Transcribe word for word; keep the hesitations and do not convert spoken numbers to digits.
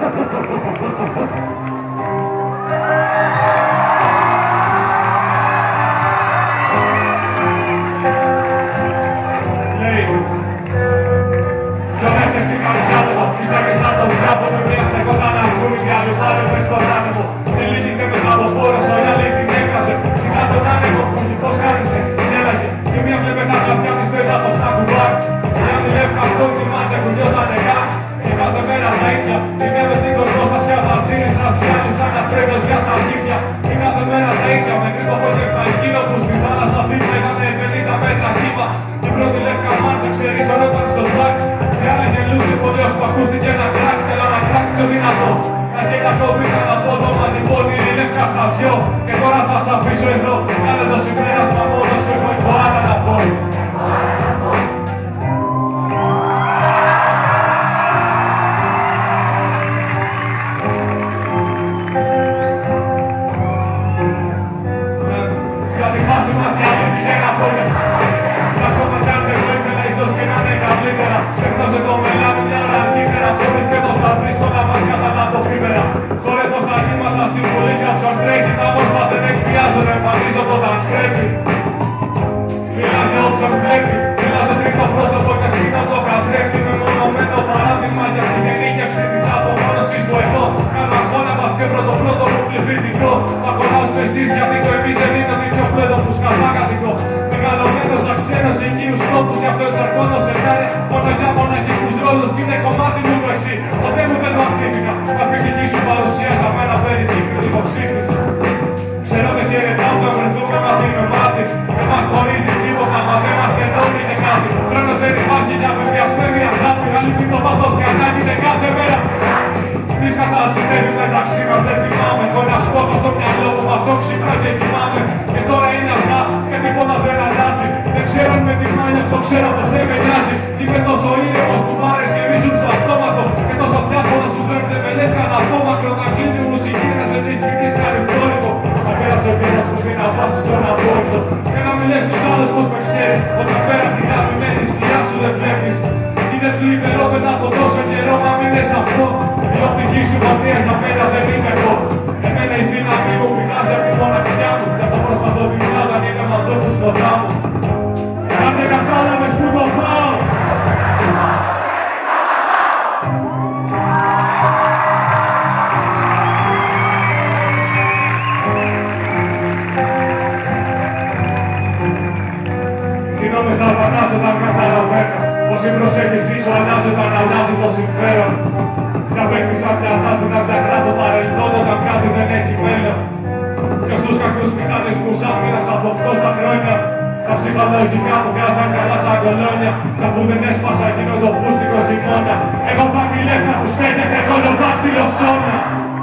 Εγώ θα μιλεύω που στέκεται το δάχτυλο σώμα.